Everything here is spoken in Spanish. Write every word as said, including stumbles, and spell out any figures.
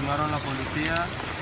continuaron la policía.